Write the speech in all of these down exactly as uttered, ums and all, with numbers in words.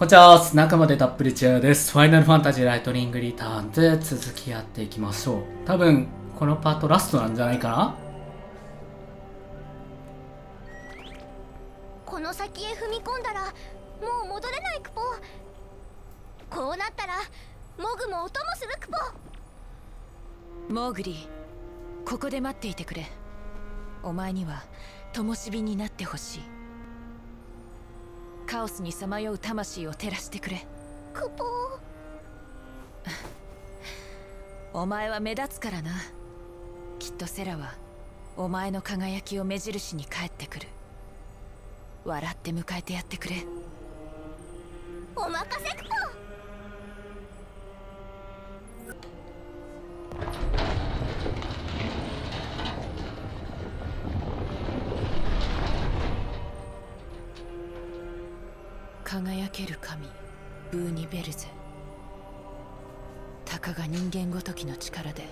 こんにちは、中までたっぷりチェアです。ファイナルファンタジーライトニングリターンズで続きやっていきましょう。多分、このパートラストなんじゃないかな。この先へ踏み込んだら、もう戻れないクポ。こうなったら、モグも音もするクポ。モグリ、ここで待っていてくれ。お前には、灯火になってほしい。カオスにさまよう魂を照らしてくれ。クポーお前は目立つからな。きっとセラはお前の輝きを目印に帰ってくる。笑って迎えてやってくれ。お任せクポー。輝ける神ブーニベルゼ、たかが人間ごときの力で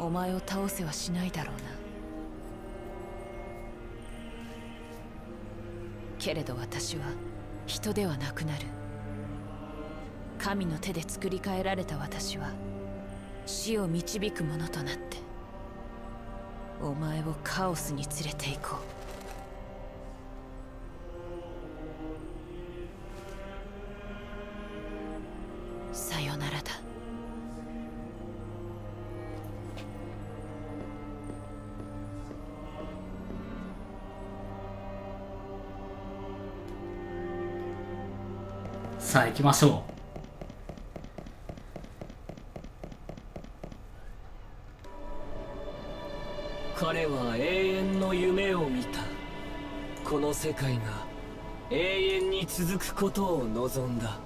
お前を倒せはしないだろうな。けれど私は人ではなくなる。神の手で作り変えられた私は死を導く者となってお前をカオスに連れて行こう。さあ行きましょう。彼は永遠の夢を見た。この世界が永遠に続くことを望んだ。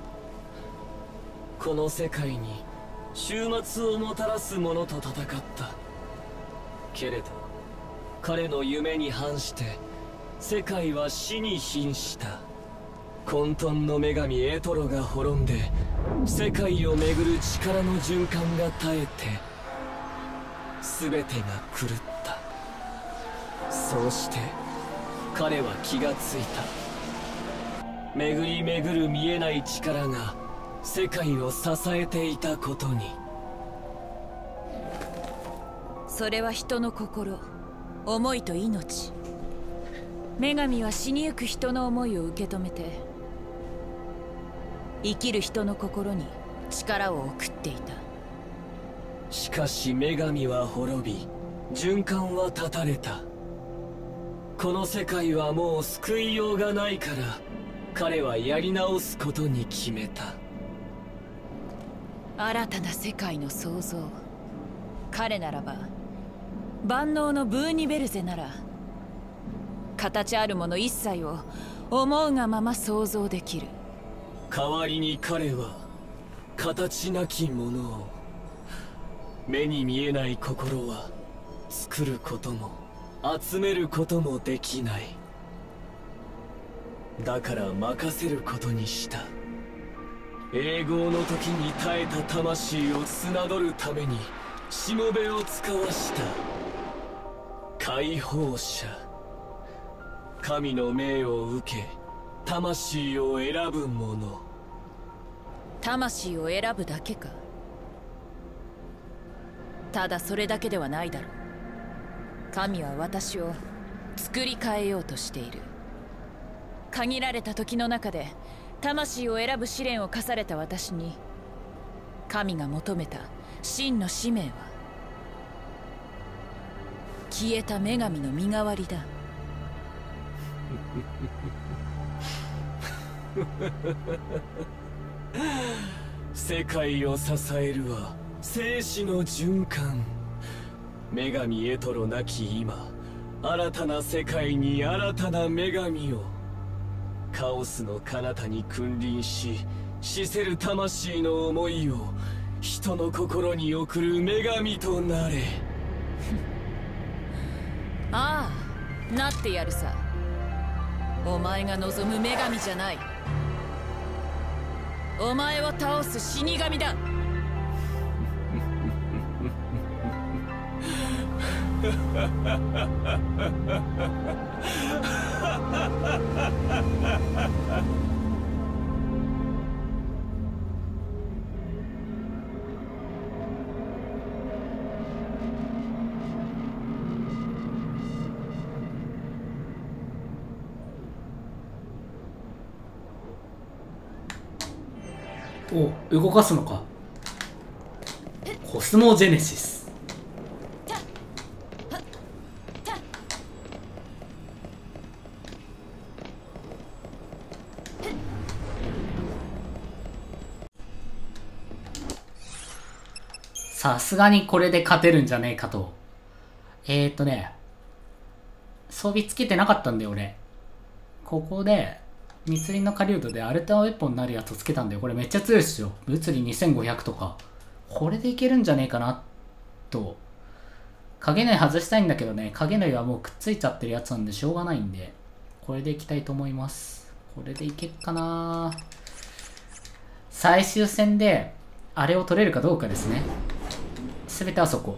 この世界に終末をもたらす者と戦った。けれど彼の夢に反して世界は死に瀕した。混沌の女神エトロが滅んで、世界をめぐる力の循環が絶えて全てが狂った。そうして彼は気がついた。巡り巡る見えない力が世界を支えていたことに。それは人の心、思いと命。女神は死にゆく人の思いを受け止めて生きる人の心に力を送っていた。しかし女神は滅び、循環は断たれた。この世界はもう救いようがないから、彼はやり直すことに決めた。新たな世界の創造。彼ならば、万能のブーニベルゼなら、形あるもの一切を思うがまま想像できる。代わりに彼は形なきものを、目に見えない心は作ることも集めることもできない。だから任せることにした。永劫の時に耐えた魂を綱取るためにしもべを使わした。解放者、神の命を受け魂を選ぶ者。魂を選ぶだけか。ただそれだけではないだろう。神は私を作り変えようとしている。限られた時の中で魂を選ぶ試練を課された私に、神が求めた真の使命は消えた女神の身代わりだ。世界を支えるは生死の循環。女神エトロなき今、新たな世界に新たな女神を。カオスの彼方に君臨し、死せる魂の思いを人の心に送る女神となれ。ああ、なってやるさ。お前が望む女神じゃない。お前を倒す死神だ。お、動かすのか。コスモジェネシス。さすがにこれで勝てるんじゃねえかと。えーっとね、装備つけてなかったんだよ俺。ここで、密林の狩人でアルターウェポンになるやつをつけたんだよ。これめっちゃ強いっすよ。物理にせんごひゃくとか。これでいけるんじゃねえかな、と。影縫い外したいんだけどね、影縫いはもうくっついちゃってるやつなんでしょうがないんで、これでいきたいと思います。これでいけっかな。最終戦で、あれを取れるかどうかですね。すべてあそこ。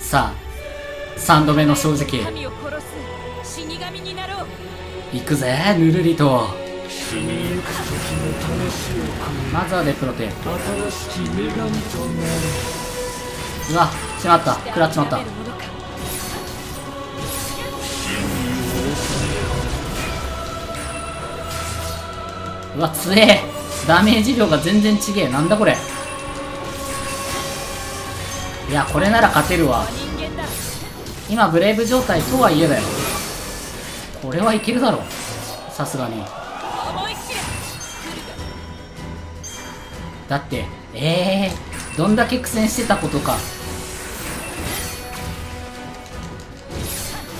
さあ、さんどめの正直。行くぜ、ぬるりと。まずはデプロテ。うわ、しまった、食らっちまった。うわ、つえ。ダメージ量が全然ちげえ。なんだこれ。いや、これなら勝てるわ。今ブレイブ状態とはいえだよ。これはいけるだろう、さすがに。だってええー、どんだけ苦戦してたことか。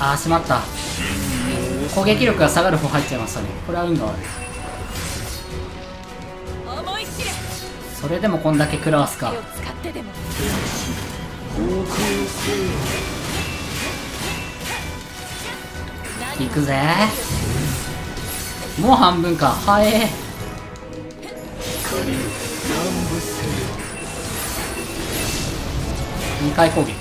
ああ、しまった。攻撃力が下がる方入っちゃいましたね。これは運が悪い。それでもこんだけ食らわすか。行くぜ。もう半分か。はえー、にかい攻撃。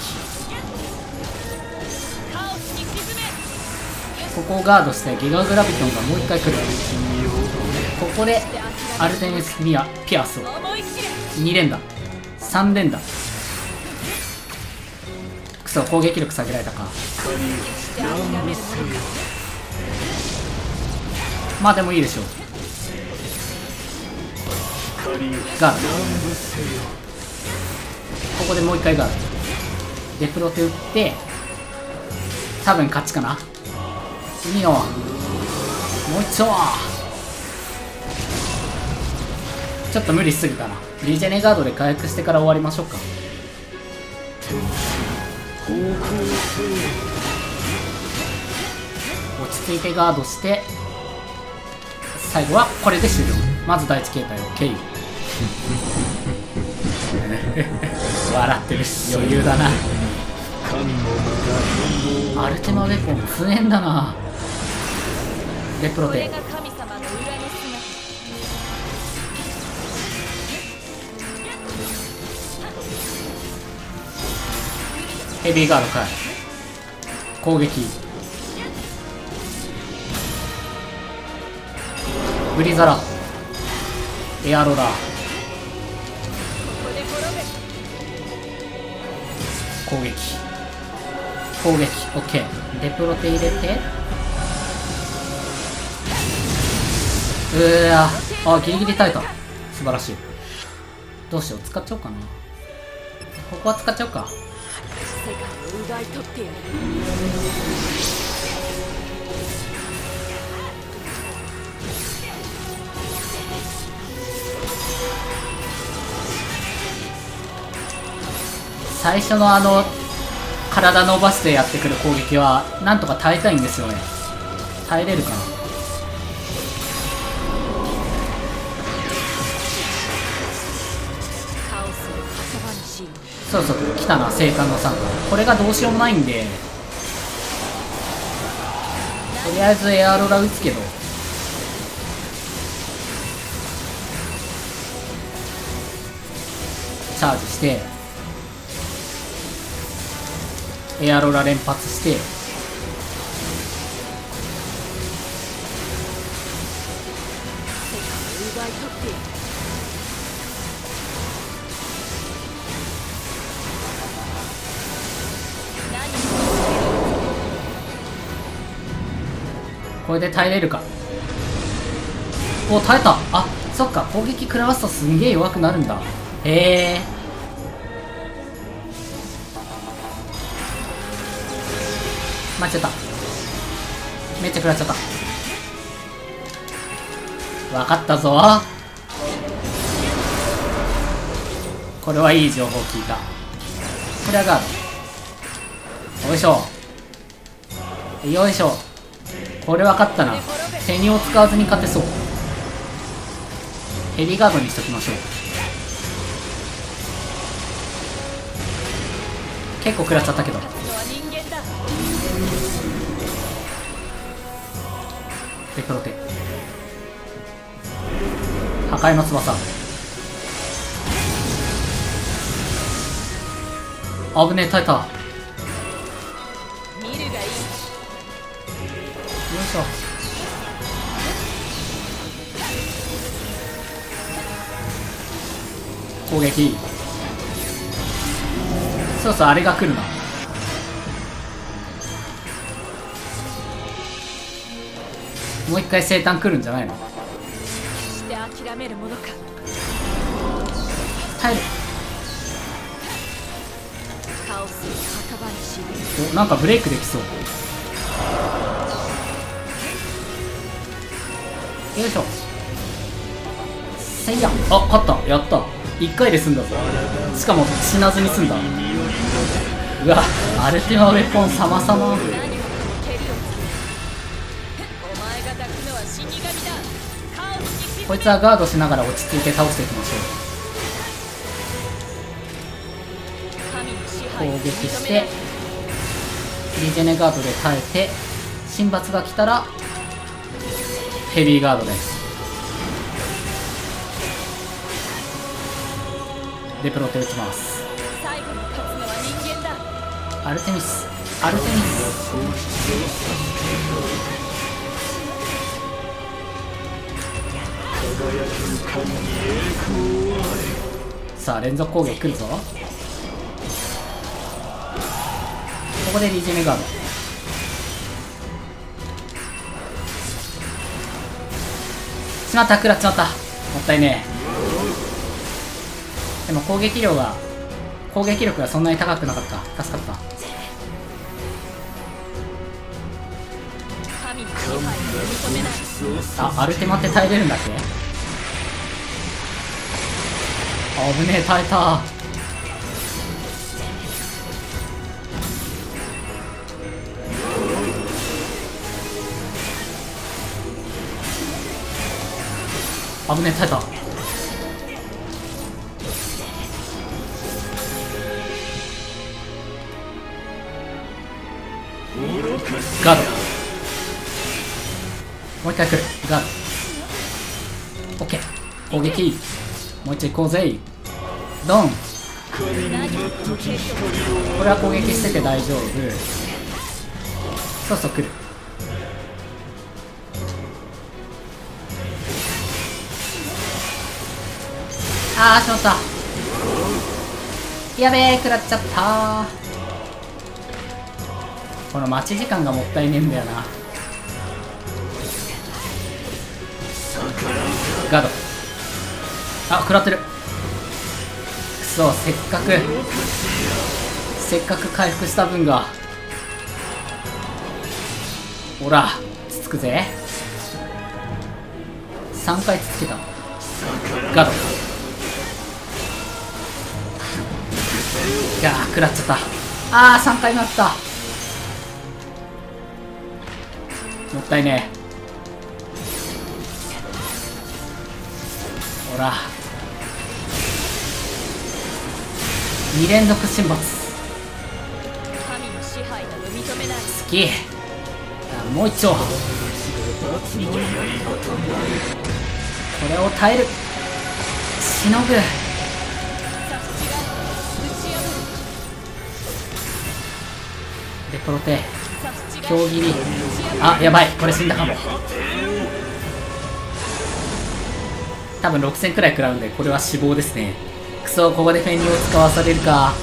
ここをガードしてギガグラビトンがもういっかい来る。ここでアルテミス・ミアピアスをにれんださんれんだ。そう、攻撃力下げられたか。まあでもいいでしょう。ガード、ここでもう一回ガード。デプロテ打って多分勝ちかな。いいよ、もう一丁。ちょっと無理しすぎたな。リジェネガードで回復してから終わりましょうか。落ち着いてガードして、最後はこれで終了。まず第一形態を経由。笑ってるし、余裕だな。アルテマウェポン不縁だな。レプロテ、ヘビーガードかい。攻撃ブリザラエアロだ。攻撃攻撃 OK。 デプロテ入れて、うわあ、ギリギリ耐えた。素晴らしい。どうしよう、使っちゃおうかな。ここは使っちゃおうか。最初のあの体伸ばしてやってくる攻撃はなんとか耐えたいんですよね。耐えれるかな。そうそう、来たな、生還の参加。これがどうしようもないんで、とりあえずエアロラ打つけど、チャージしてエアロラ連発して、これで耐えれるか。お、耐えた。あ、そっか、攻撃食らわすとすんげえ弱くなるんだ。へえ。間違った。めっちゃ食らっちゃった。分かったぞ。これはいい情報聞いた。これはガード。よいしょよいしょ。これ分かったな。セニを使わずに勝てそう。ヘリガードにしときましょう。結構食らっちゃったけど。デクロテ破壊の翼危ねえ。耐えた。攻撃。そうそう、あれが来るな。もう一回生誕来るんじゃないの。耐える。お、なんかブレイクできそう。よいしょ。せいや。あ、勝った。やった。いっかいで済んだぞ。しかも死なずに済んだ。うわ、アルティマウェポン様々。こいつはガードしながら落ち着いて倒していきましょう。攻撃してリジェネガードで耐えて、神罰が来たらヘビーガードです。デプロテ打ちます。アルテミスアルテミス。さあ連続攻撃来るぞ。ここでリジェネガード。しまった、食らっちまった。もったいねえ。でも攻撃量が攻撃力がそんなに高くなかった。助かった。あ、アルテマって耐えれるんだっけ。あぶねえ、耐えた。危ねえ、耐えた。ガード。もう一回来る。ガード。オッケー。攻撃。もう一回行こうぜ。ドン。これは攻撃してて大丈夫。そうそう来る。あー、しまった。やべえ、食らっちゃった。この待ち時間がもったいねえんだよな。ガード。あ、食らってる。くそ、せっかくせっかく回復した分が。ほら、つつくぜ。さんかいつつけた。ガード。いやー、食らっちゃった。あー、さんかいもあった。もったいねえ。ほらに連続神罰好き。もう一丁。これを耐える。しのぐ。デプロテ強切り。あ、やばい、これ死んだかも。多分ろくせんくらい食らうんで、これは死亡ですね。クソ、ここでフェニーを使わされるか。